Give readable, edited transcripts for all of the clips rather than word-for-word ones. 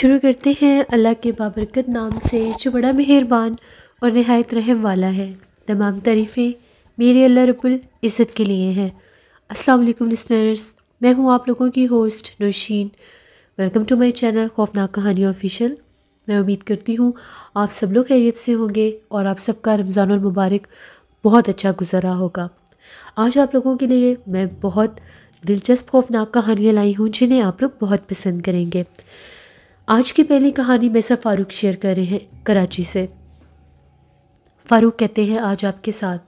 शुरू करते हैं अल्लाह के बाबरकत नाम से जो बड़ा मेहरबान और नहायत रहम वाला है। तमाम तारीफ़ें मेरे अल्लाह रब्बुल इज़्ज़त के लिए हैं। अस्सलाम वालेकुम लिसनर्स, मैं हूँ आप लोगों की host Nausheen. Welcome to my channel खौफनाक कहानी ऑफिशियल। मैं उम्मीद करती हूँ आप सब लोग खैरियत से होंगे और आप सबका रमज़ान उल मुबारक बहुत अच्छा गुजरा होगा। आज आप लोगों के लिए मैं बहुत दिलचस्प खौफनाक कहानियाँ लाई हूँ जिन्हें आप लोग बहुत पसंद करेंगे। आज की पहली कहानी मेरे साथ फारूक शेयर कर रहे हैं कराची से। फारूक कहते हैं, आज आपके साथ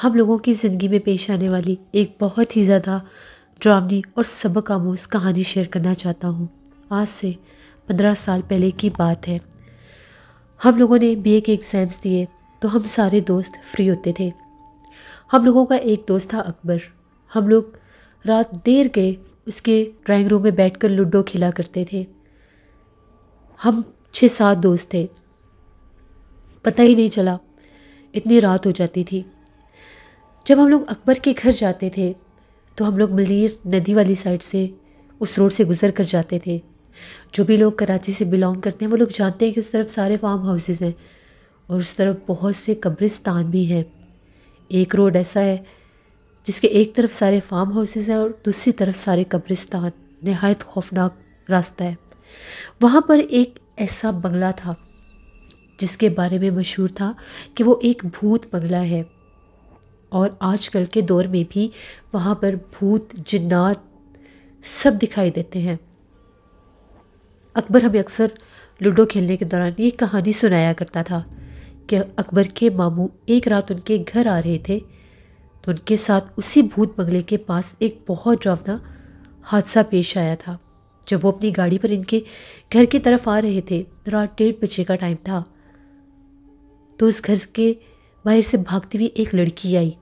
हम लोगों की ज़िंदगी में पेश आने वाली एक बहुत ही ज़्यादा ड्रामनी और सबक आमोज़ कहानी शेयर करना चाहता हूँ। आज से 15 साल पहले की बात है। हम लोगों ने बीए के एग्ज़ाम्स दिए तो हम सारे दोस्त फ्री होते थे। हम लोगों का एक दोस्त था अकबर। हम लोग रात देर गए उसके ड्राइंग रूम में बैठ कर लूडो खेला करते थे। हम 6-7 दोस्त थे। पता ही नहीं चला इतनी रात हो जाती थी। जब हम लोग अकबर के घर जाते थे तो हम लोग मलेर नदी वाली साइड से उस रोड से गुज़र कर जाते थे। जो भी लोग कराची से बिलोंग करते हैं वो लोग जानते हैं कि उस तरफ सारे फार्म हाउसेज़ हैं और उस तरफ बहुत से कब्रिस्तान भी हैं। एक रोड ऐसा है जिसके एक तरफ सारे फार्म हाउसेज़ हैं और दूसरी तरफ सारे कब्रिस्तान। नहायत खौफनाक रास्ता है। वहाँ पर एक ऐसा बंगला था जिसके बारे में मशहूर था कि वो एक भूत बंगला है और आजकल के दौर में भी वहाँ पर भूत जिन्नात सब दिखाई देते हैं। अकबर हमें अक्सर लूडो खेलने के दौरान ये कहानी सुनाया करता था कि अकबर के मामू एक रात उनके घर आ रहे थे तो उनके साथ उसी भूत बंगले के पास एक बहुत डरावना हादसा पेश आया था। जब वो अपनी गाड़ी पर इनके घर की तरफ आ रहे थे, रात 1:30 बजे का टाइम था, तो उस घर के बाहर से भागती हुई एक लड़की आई।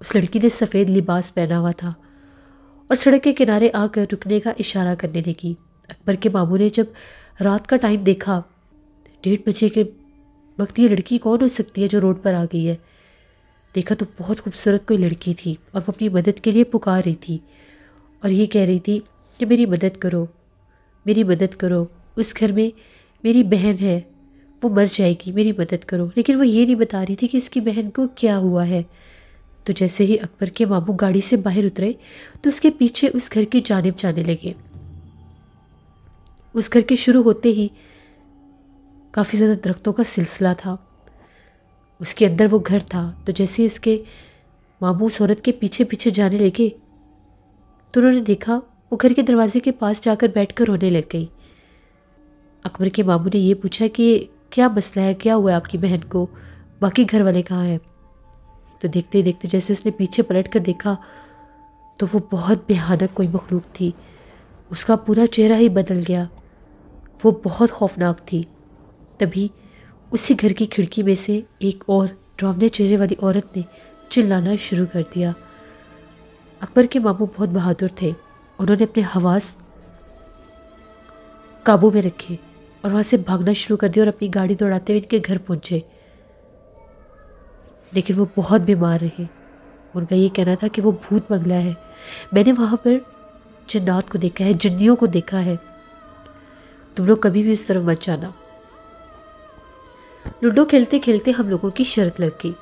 उस लड़की ने सफ़ेद लिबास पहना हुआ था और सड़क के किनारे आकर रुकने का इशारा करने लगी। अकबर के मामू ने जब रात का टाइम देखा, 1:30 बजे के वक्त, ये लड़की कौन हो सकती है जो रोड पर आ गई है? देखा तो बहुत खूबसूरत कोई लड़की थी और वो अपनी मदद के लिए पुकार रही थी और ये कह रही थी कि मेरी मदद करो, मेरी मदद करो, उस घर में मेरी बहन है, वो मर जाएगी, मेरी मदद करो। लेकिन वो ये नहीं बता रही थी कि इसकी बहन को क्या हुआ है। तो जैसे ही अकबर के मामू गाड़ी से बाहर उतरे तो उसके पीछे उस घर की जानिब जाने लगे। उस घर के शुरू होते ही काफ़ी ज़्यादा दरख्तों का सिलसिला था। उसके अंदर वो घर था। तो जैसे ही उसके मामू उस औरत के पीछे पीछे जाने लगे तो उन्होंने देखा वो घर के दरवाजे के पास जाकर बैठकर रोने लग गई। अकबर के मामू ने ये पूछा कि क्या मसला है, क्या हुआ है आपकी बहन को, बाकी घर वाले कहाँ हैं? तो देखते देखते जैसे उसने पीछे पलट कर देखा तो वो बहुत भयानक कोई मखलूक थी। उसका पूरा चेहरा ही बदल गया। वो बहुत खौफनाक थी। तभी उसी घर की खिड़की में से एक और डरावने चेहरे वाली औरत ने चिल्लाना शुरू कर दिया। अकबर के मामू बहुत बहादुर थे। उन्होंने अपने हवास काबू में रखे और वहाँ से भागना शुरू कर दिया और अपनी गाड़ी दौड़ाते हुए इनके घर पहुँचे। लेकिन वो बहुत बीमार रहे। उनका ये कहना था कि वो भूत बंगला है, मैंने वहाँ पर जिन्नात को देखा है, जिन्नियों को देखा है, तुम लोग कभी भी उस तरफ मत जाना। लूडो खेलते खेलते हम लोगों की शर्त लग गई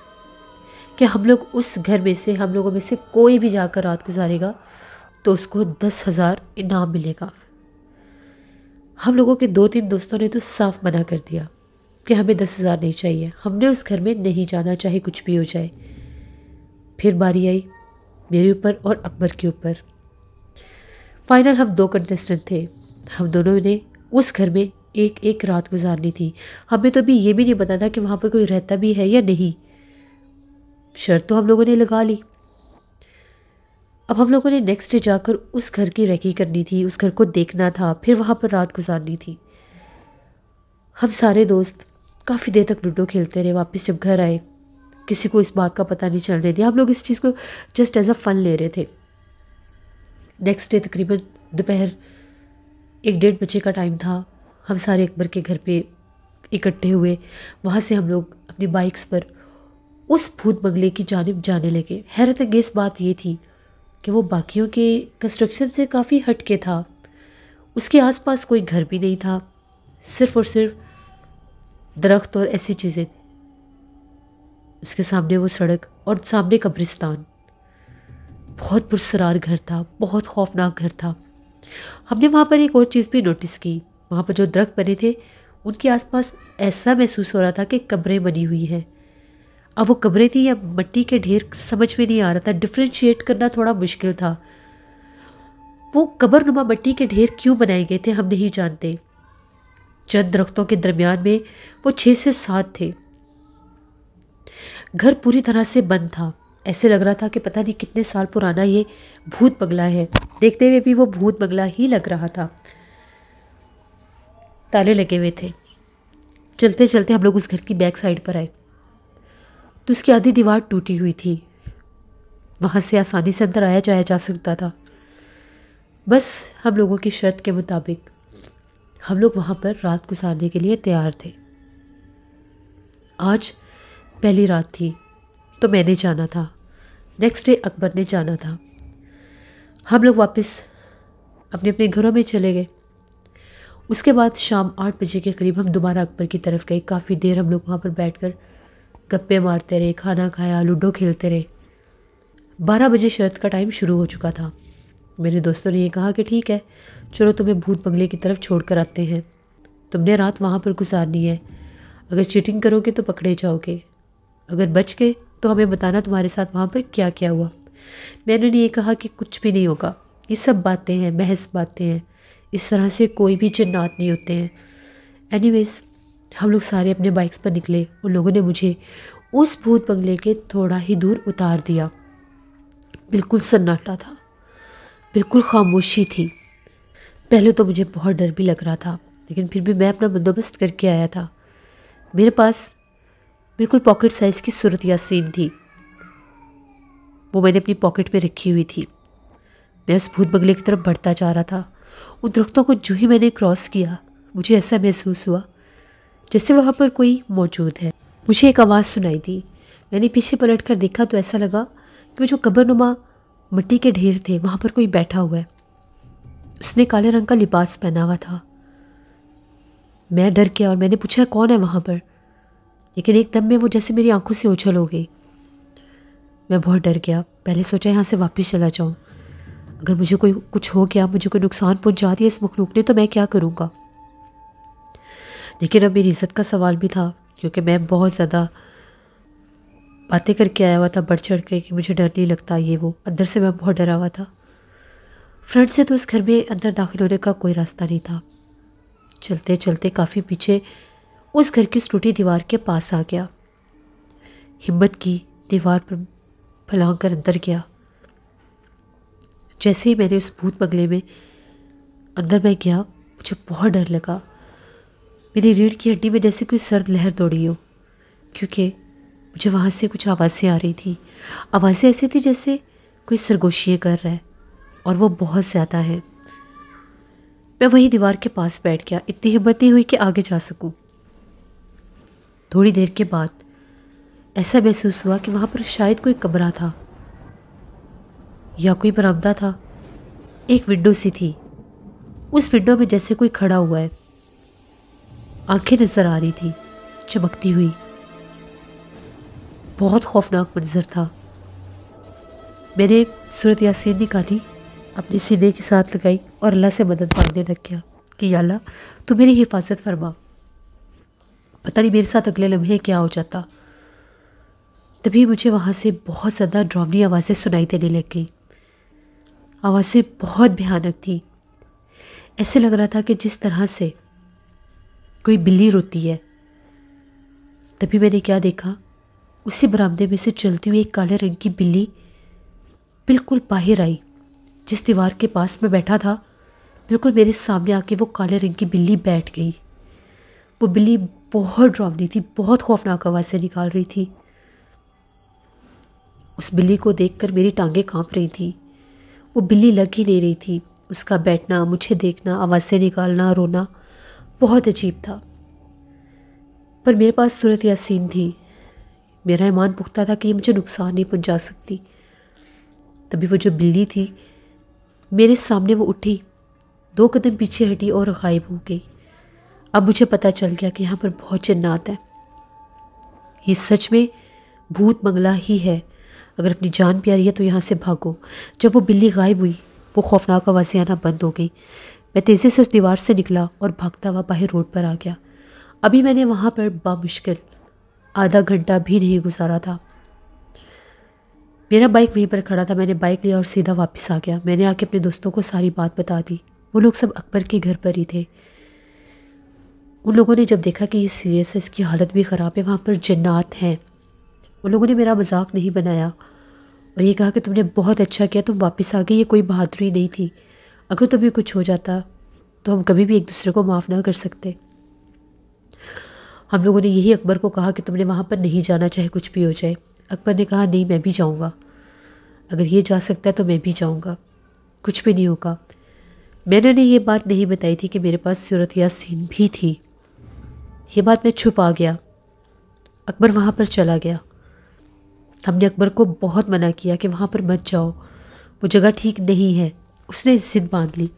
कि हम लोग उस घर में से, हम लोगों में से कोई भी जाकर रात गुजारेगा तो उसको 10,000 इनाम मिलेगा। हम लोगों के 2-3 दोस्तों ने तो साफ मना कर दिया कि हमें 10,000 नहीं चाहिए, हमने उस घर में नहीं जाना, चाहे कुछ भी हो जाए। फिर बारी आई मेरे ऊपर और अकबर के ऊपर। फाइनल हम 2 कंटेस्टेंट थे। हम दोनों ने उस घर में एक रात गुजारनी थी। हमें तो अभी ये भी नहीं पता था कि वहाँ पर कोई रहता भी है या नहीं। शर्त तो हम लोगों ने लगा ली। अब हम लोगों ने नेक्स्ट डे जाकर उस घर की रेकी करनी थी, उस घर को देखना था, फिर वहाँ पर रात गुजारनी थी। हम सारे दोस्त काफ़ी देर तक लूडो खेलते रहे। वापस जब घर आए किसी को इस बात का पता नहीं चलने दिया। हम लोग इस चीज़ को जस्ट एज अ फ़न ले रहे थे। नेक्स्ट डे तकरीबन दोपहर 1-1:30 बजे का टाइम था। हम सारे अकबर के घर पे इकट्ठे हुए। वहाँ से हम लोग अपनी बाइक्स पर उस भूत बंगले की जानिब जाने लगे। हैरत अंगेज़ बात ये थी कि वो बाकियों के कंस्ट्रक्शन से काफ़ी हटके था। उसके आसपास कोई घर भी नहीं था, सिर्फ़ और सिर्फ दरख्त और ऐसी चीज़ें। उसके सामने वो सड़क और सामने कब्रिस्तान। बहुत पुरसरार घर था, बहुत खौफनाक घर था। हमने वहाँ पर एक और चीज़ भी नोटिस की, वहाँ पर जो दरख्त बने थे उनके आसपास ऐसा महसूस हो रहा था कि कब्रें बनी हुई हैं। अब वो कब्रें थी या मिट्टी के ढेर समझ में नहीं आ रहा था, डिफ्रेंशिएट करना थोड़ा मुश्किल था। वो कब्रनुमा मिट्टी के ढेर क्यों बनाए गए थे हम नहीं जानते। चंद दरख्तों के दरमियान में वो 6 से 7 थे। घर पूरी तरह से बंद था, ऐसे लग रहा था कि पता नहीं कितने साल पुराना ये भूत बंगला है। देखते हुए भी वो भूत बंगला ही लग रहा था। ताले लगे हुए थे। चलते चलते हम लोग उस घर की बैक साइड पर आए तो उसकी आधी दीवार टूटी हुई थी, वहाँ से आसानी से अंदर आया जाया जा सकता था। बस हम लोगों की शर्त के मुताबिक हम लोग वहाँ पर रात गुजारने के लिए तैयार थे। आज पहली रात थी तो मैंने जाना था, नेक्स्ट डे अकबर ने जाना था। हम लोग वापस अपने अपने घरों में चले गए। उसके बाद शाम 8 बजे के करीब हम दोबारा अकबर की तरफ गए। काफ़ी देर हम लोग वहाँ पर बैठकर गप्पे मारते रहे, खाना खाया, लूडो खेलते रहे। 12 बजे शर्त का टाइम शुरू हो चुका था। मेरे दोस्तों ने यह कहा कि ठीक है चलो तुम्हें भूत बंगले की तरफ छोड़ कर आते हैं, तुमने रात वहाँ पर गुजारनी है। अगर चीटिंग करोगे तो पकड़े जाओगे, अगर बच गए तो हमें बताना तुम्हारे साथ वहाँ पर क्या क्या हुआ। मैंने ये कहा कि कुछ भी नहीं होगा, ये सब बातें हैं, महज बातें हैं, इस तरह से कोई भी जिन्नात नहीं होते हैं। एनीवेज़ हम लोग सारे अपने बाइक्स पर निकले। उन लोगों ने मुझे उस भूत बंगले के थोड़ा ही दूर उतार दिया। बिल्कुल सन्नाटा था, बिल्कुल खामोशी थी। पहले तो मुझे बहुत डर भी लग रहा था, लेकिन फिर भी मैं अपना बंदोबस्त करके आया था। मेरे पास बिल्कुल पॉकेट साइज़ की सूरत यासीन थी, वो मैंने अपनी पॉकेट में रखी हुई थी। मैं उस भूत बंगले की तरफ बढ़ता जा रहा था। उन दरख्तों को जो ही मैंने क्रॉस किया मुझे ऐसा महसूस हुआ जैसे वहाँ पर कोई मौजूद है। मुझे एक आवाज़ सुनाई दी। मैंने पीछे पलट कर देखा तो ऐसा लगा कि वो जो कब्रनुमा मिट्टी के ढेर थे वहाँ पर कोई बैठा हुआ है। उसने काले रंग का लिबास पहना हुआ था। मैं डर गया और मैंने पूछा कौन है वहाँ पर, लेकिन एकदम में वो जैसे मेरी आंखों से ओझल हो गई। मैं बहुत डर गया। पहले सोचा यहाँ से वापस चला जाऊँ, अगर मुझे कोई कुछ हो गया, मुझे कोई नुकसान पहुँचा दिया इस मखलूक ने तो मैं क्या करूँगा। लेकिन अब मेरी इज़्ज़त का सवाल भी था, क्योंकि मैं बहुत ज़्यादा बातें करके आया हुआ था बढ़ चढ़ के कि मुझे डर नहीं लगता ये वो। अंदर से मैं बहुत डरा हुआ था। फ्रंट से तो उस घर में अंदर दाखिल होने का कोई रास्ता नहीं था। चलते चलते काफ़ी पीछे उस घर की टूटी दीवार के पास आ गया। हिम्मत की दीवार पर फलांग कर अंदर गया। जैसे ही मैंने उस भूत बंगले में अंदर मैं गया मुझे बहुत डर लगा। मेरी रीढ़ की हड्डी में जैसे कोई सर्द लहर दौड़ी हो, क्योंकि मुझे वहाँ से कुछ आवाज़ें आ रही थी। आवाज़ें ऐसी थी जैसे कोई सरगोशियाँ कर रहा है, और वो बहुत ज़्यादा है। मैं वहीं दीवार के पास बैठ गया। इतनी हिम्मत नहीं हुई कि आगे जा सकूँ। थोड़ी देर के बाद ऐसा महसूस हुआ कि वहाँ पर शायद कोई कमरा था या कोई बरामदा था। एक विंडो सी थी, उस विंडो में जैसे कोई खड़ा हुआ है। आंखें नज़र आ रही थी चमकती हुई। बहुत खौफनाक मंजर था। मैंने सूरत यासीन निकाली, अपने सीने के साथ लगाई और अल्लाह से मदद मांगने लग गया कि या अल्लाह तू मेरी हिफाजत फरमा। पता नहीं मेरे साथ अगले लम्हे क्या हो जाता। तभी मुझे वहाँ से बहुत ज़्यादा डरावनी आवाज़ें सुनाई देने लग गई। आवाज़ें बहुत भयानक थीं। ऐसे लग रहा था कि जिस तरह से कोई बिल्ली रोती है। तभी मैंने क्या देखा, उसी बरामदे में से चलती हुई एक काले रंग की बिल्ली बिल्कुल बाहर आई। जिस दीवार के पास मैं बैठा था बिल्कुल मेरे सामने आके वो काले रंग की बिल्ली बैठ गई। वो बिल्ली बहुत डरावनी थी, बहुत खौफनाक आवाज़ें निकाल रही थी। उस बिल्ली को देखकर मेरी टांगें कांप रही थी। वो बिल्ली लग ही नहीं रही थी। उसका बैठना, मुझे देखना, आवाज़ें निकालना, रोना बहुत अजीब था। पर मेरे पास सूरत यासीन थी। मेरा ईमान पुख्ता था कि ये मुझे नुकसान नहीं पहुंचा सकती। तभी वो जो बिल्ली थी मेरे सामने वो उठी, दो कदम पीछे हटी और गायब हो गई। अब मुझे पता चल गया कि यहाँ पर बहुत जन्नात है, ये सच में भूत बंगला ही है। अगर अपनी जान प्यारी है तो यहाँ से भागो। जब वो बिल्ली गायब हुई, वो खौफनाक आवाज़ें आना बंद हो गई। मैं तेज़ी से उस दीवार से निकला और भागता हुआ बाहर रोड पर आ गया। अभी मैंने वहाँ पर बामुश्किल आधा घंटा भी नहीं गुजारा था। मेरा बाइक वहीं पर खड़ा था। मैंने बाइक लिया और सीधा वापस आ गया। मैंने आके अपने दोस्तों को सारी बात बता दी। वो लोग सब अकबर के घर पर ही थे। उन लोगों ने जब देखा कि ये सीरियस है, इसकी हालत भी ख़राब है, वहाँ पर जन्नात हैं, उन लोगों ने मेरा मजाक नहीं बनाया और ये कहा कि तुमने बहुत अच्छा किया, तुम वापस आ गए, ये कोई बहादुरी नहीं थी। अगर तुम्हें कुछ हो जाता तो हम कभी भी एक दूसरे को माफ़ ना कर सकते। हम लोगों ने यही अकबर को कहा कि तुमने वहाँ पर नहीं जाना, चाहे कुछ भी हो जाए। अकबर ने कहा नहीं, मैं भी जाऊँगा, अगर ये जा सकता है तो मैं भी जाऊँगा, कुछ भी नहीं होगा। मैंने उन्हें ये बात नहीं बताई थी कि मेरे पास सूरत यासीन भी थी। ये बात मैं छुपा गया। अकबर वहाँ पर चला गया। हमने अकबर को बहुत मना किया कि वहाँ पर मत जाओ, वो जगह ठीक नहीं है। उसने जिद बांध ली।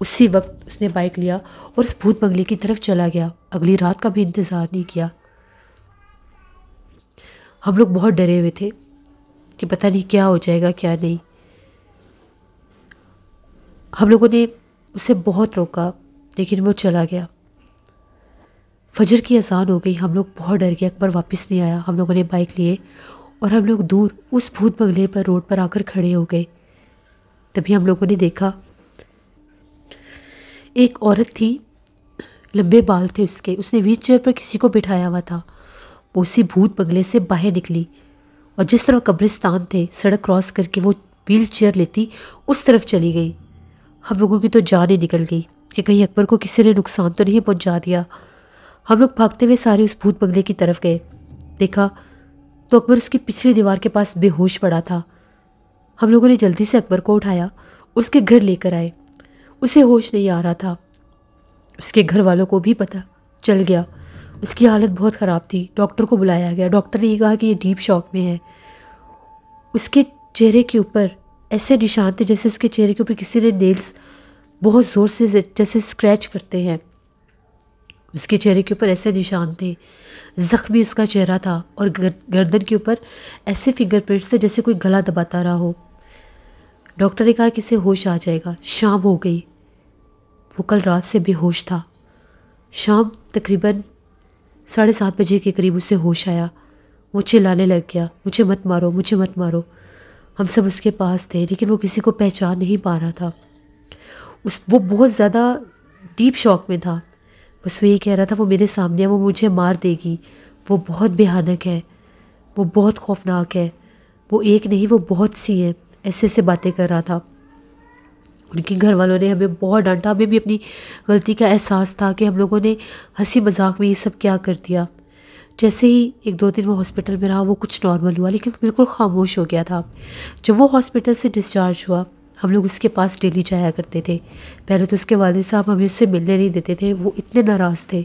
उसी वक्त उसने बाइक लिया और उस भूत बंगले की तरफ चला गया। अगली रात का भी इंतज़ार नहीं किया। हम लोग बहुत डरे हुए थे कि पता नहीं क्या हो जाएगा क्या नहीं। हम लोगों ने उसे बहुत रोका लेकिन वो चला गया। फजर की अजान हो गई। हम लोग बहुत डर गए। अकबर वापस नहीं आया। हम लोगों ने बाइक लिए और हम लोग दूर उस भूत बंगले पर रोड पर आकर खड़े हो गए। तभी हम लोगों ने देखा एक औरत थी, लंबे बाल थे उसके, उसने व्हीलचेयर पर किसी को बिठाया हुआ था। वो उसी भूत बंगले से बाहर निकली और जिस तरफ कब्रिस्तान थे, सड़क क्रॉस करके वो व्हीलचेयर लेती उस तरफ चली गई। हम लोगों की तो जान निकल गई कि कहीं अकबर को किसी ने नुकसान तो नहीं पहुंचा दिया। हम लोग भागते हुए सारे उस भूत बंगले की तरफ गए। देखा तो अकबर उसकी पिछली दीवार के पास बेहोश पड़ा था। हम लोगों ने जल्दी से अकबर को उठाया, उसके घर लेकर आए। उसे होश नहीं आ रहा था। उसके घर वालों को भी पता चल गया। उसकी हालत बहुत ख़राब थी। डॉक्टर को बुलाया गया। डॉक्टर ने कहा कि ये डीप शॉक में है। उसके चेहरे के ऊपर ऐसे निशान थे जैसे उसके चेहरे के ऊपर किसी ने नेल्स बहुत ज़ोर से जैसे स्क्रैच करते हैं। उसके चेहरे के ऊपर ऐसे निशान थे। ज़ख्मी उसका चेहरा था और गर्दन के ऊपर ऐसे फिंगरप्रिंट्स थे जैसे कोई गला दबाता रहा हो। डॉक्टर ने कहा कि इसे होश आ जाएगा। शाम हो गई। वो कल रात से बेहोश था। शाम तकरीबन 7:30 बजे के करीब उसे होश आया। वो चिल्लाने लग गया, मुझे मत मारो, मुझे मत मारो। हम सब उसके पास थे लेकिन वो किसी को पहचान नहीं पा रहा था। वो बहुत ज़्यादा डीप शॉक में था। बस वो ये कह रहा था वो मेरे सामने है, वो मुझे मार देगी, वो बहुत भयानक है, वो बहुत खौफनाक है, वो एक नहीं वो बहुत सी है, ऐसे ऐसे बातें कर रहा था। उनके घर वालों ने हमें बहुत डांटा। हमें भी अपनी गलती का एहसास था कि हम लोगों ने हंसी मजाक में ये सब क्या कर दिया। जैसे ही 1-2 दिन वो हॉस्पिटल में रहा, वो कुछ नॉर्मल हुआ लेकिन बिल्कुल खामोश हो गया था। जब वो हॉस्पिटल से डिस्चार्ज हुआ, हम लोग उसके पास डेली जाया करते थे। पहले तो उसके वालिद साहब हमें उससे मिलने नहीं देते थे, वो इतने नाराज़ थे।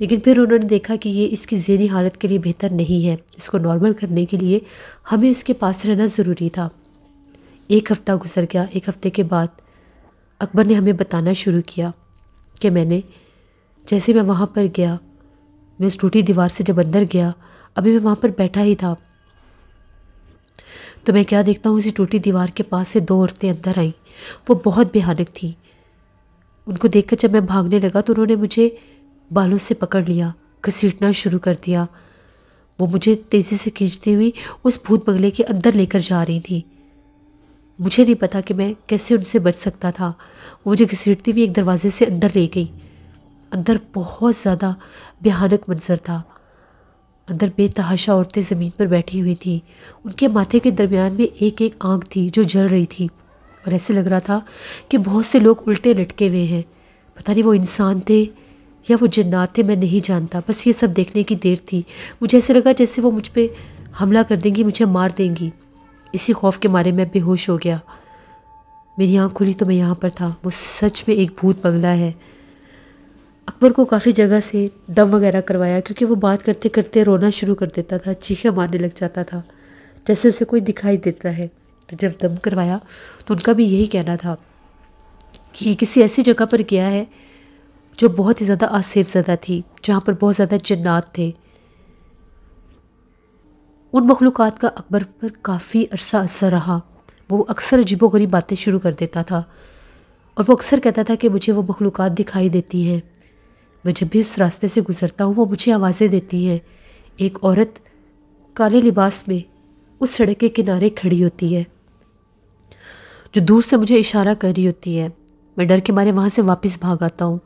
लेकिन फिर उन्होंने देखा कि ये इसकी ज़हनी हालत के लिए बेहतर नहीं है, इसको नॉर्मल करने के लिए हमें उसके पास रहना ज़रूरी था। 1 हफ़्ता गुजर गया। 1 हफ़्ते के बाद अकबर ने हमें बताना शुरू किया कि जैसे मैं वहाँ पर गया, मैं उस टूटी दीवार से जब अंदर गया, अभी मैं वहाँ पर बैठा ही था, तो मैं क्या देखता हूँ, उसी टूटी दीवार के पास से 2 औरतें अंदर आईं। वो बहुत भयानक थीं। उनको देखकर जब मैं भागने लगा तो उन्होंने मुझे बालों से पकड़ लिया, घसीटना शुरू कर दिया। वो मुझे तेज़ी से खींचती हुई उस भूत बंगले के अंदर लेकर जा रही थी। मुझे नहीं पता कि मैं कैसे उनसे बच सकता था। वो मुझे घसीटती हुई एक दरवाज़े से अंदर ले गई। अंदर बहुत ज़्यादा भयानक मंजर था। अंदर बेतहाशा औरतें ज़मीन पर बैठी हुई थीं। उनके माथे के दरमियान में एक आंख थी जो जल रही थी और ऐसे लग रहा था कि बहुत से लोग उल्टे लटके हुए हैं। पता नहीं वो इंसान थे या वो जन्नात थे, मैं नहीं जानता। बस ये सब देखने की देर थी। मुझे ऐसे लगा जैसे वो मुझ पर हमला कर देंगी, मुझे मार देंगी। इसी खौफ के मारे मैं बेहोश हो गया। मेरी आँख खुली तो मैं यहाँ पर था। वो सच में एक भूत बंगला है। अकबर को काफ़ी जगह से दम वगैरह करवाया क्योंकि वो बात करते करते रोना शुरू कर देता था, चीखें मारने लग जाता था जैसे उसे कोई दिखाई देता है। तो जब दम करवाया तो उनका भी यही कहना था ये किसी ऐसी जगह पर गया है जो बहुत ही ज़्यादा आसेबज़दा थी, जहाँ पर बहुत ज़्यादा जिन्नात थे। उन मखलूक़ात का अकबर पर काफ़ी अरसा असर रहा। वो अक्सर अजीबोगरीब बातें शुरू कर देता था और वो अक्सर कहता था कि मुझे वो मखलूक़ात दिखाई देती हैं, मैं जब भी उस रास्ते से गुज़रता हूँ वो मुझे आवाज़ें देती हैं। एक औरत काले लिबास में उस सड़क के किनारे खड़ी होती है जो दूर से मुझे इशारा कर रही होती है। मैं डर के मारे वहाँ से वापस भाग आता हूँ।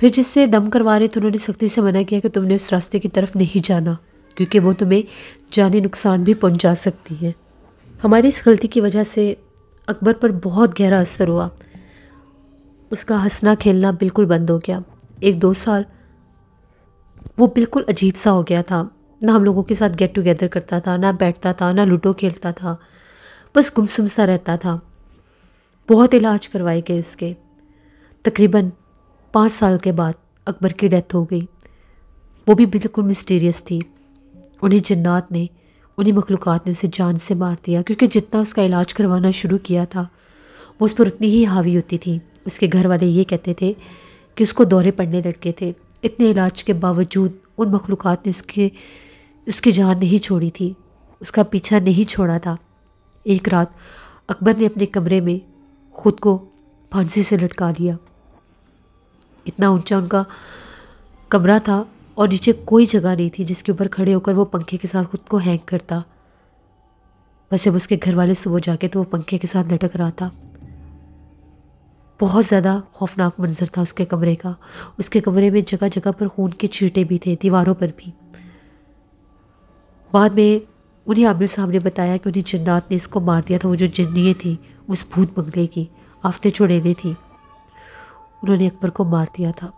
फिर जिससे दम करवा रहे थे उन्होंने सख्ती से मना किया कि तुमने उस रास्ते की तरफ नहीं जाना क्योंकि वो तुम्हें जानी नुकसान भी पहुँचा सकती है। हमारी इस गलती की वजह से अकबर पर बहुत गहरा असर हुआ। उसका हंसना खेलना बिल्कुल बंद हो गया। 1-2 साल वो बिल्कुल अजीब सा हो गया था। ना हम लोगों के साथ गेट टुगेदर करता था, ना बैठता था, ना लूडो खेलता था, बस गुमसुम सा रहता था। बहुत इलाज करवाए गए उसके। तकरीबन 5 साल के बाद अकबर की डेथ हो गई। वो भी बिल्कुल मिस्टीरियस थी। उन्हीं जिन्नात ने, उन्हीं मखलूक़ात ने उसे जान से मार दिया क्योंकि जितना उसका इलाज करवाना शुरू किया था वो उस पर उतनी ही हावी होती थी। उसके घर वाले ये कहते थे कि उसको दौरे पड़ने लगे थे। इतने इलाज के बावजूद उन मखलूक़ात ने उसकी जान नहीं छोड़ी थी, उसका पीछा नहीं छोड़ा था। एक रात अकबर ने अपने कमरे में ख़ुद को फांसी से लटका लिया। इतना ऊंचा उनका कमरा था और नीचे कोई जगह नहीं थी जिसके ऊपर खड़े होकर वो पंखे के साथ ख़ुद को हैंग करता। बस जब उसके घर वाले सुबह जाके तो वो पंखे के साथ लटक रहा था। बहुत ज़्यादा खौफनाक मंजर था उसके कमरे का। उसके कमरे में जगह जगह पर खून के छींटे भी थे, दीवारों पर भी। बाद में उन्हें आमिर साहब ने बताया कि उन्हीं जिन्नात ने इसको मार दिया था। वो जो जिन्नियाँ थी उस भूत बंगले की आफते चुड़ैलें थी, उन्होंने अकबर को मार दिया था।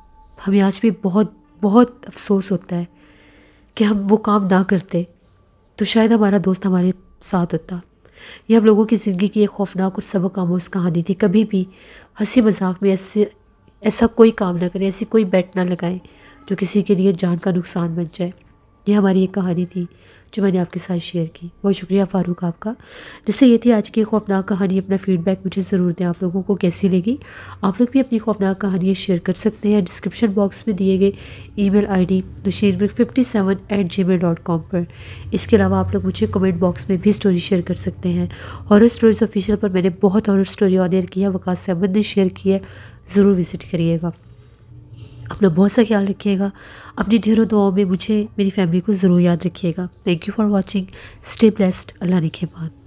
हमें आज भी बहुत बहुत अफसोस होता है कि हम वो काम ना करते तो शायद हमारा दोस्त हमारे साथ होता। यह हम लोगों की ज़िंदगी की एक खौफनाक और सबक आमोज़ कहानी थी। कभी भी हंसी मजाक में ऐसा कोई काम ना करें, ऐसी कोई बेट ना लगाएं जो किसी के लिए जान का नुकसान बन जाए। यह हमारी एक कहानी थी जो मैंने आपके साथ शेयर की। बहुत शुक्रिया फारूक आपका। जैसे ये थी आज की खौफनाक कहानी। अपना फ़ीडबैक मुझे ज़रूर दें, आप लोगों को कैसी लगी। आप लोग भी अपनी खौफनाक कहानियाँ शेयर कर सकते हैं। डिस्क्रिप्शन बॉक्स में दिए गए ईमेल आईडी नशीनवर्क57@gmail.com पर। इसके अलावा आप लोग मुझे कमेंट बॉक्स में भी स्टोरी शेयर कर सकते हैं। हॉरर स्टोरीज ऑफिशियल पर मैंने बहुत हॉरर स्टोरी ऑनर किया, वकास अहमद ने शेयर किया, ज़रूर विज़िट करिएगा। अपना बहुत सा ख्याल रखिएगा। अपनी ढेरों दुआओं में मुझे, मेरी फैमिली को ज़रूर याद रखिएगा। Thank you for watching. Stay blessed. अल्लाह ने के बाद।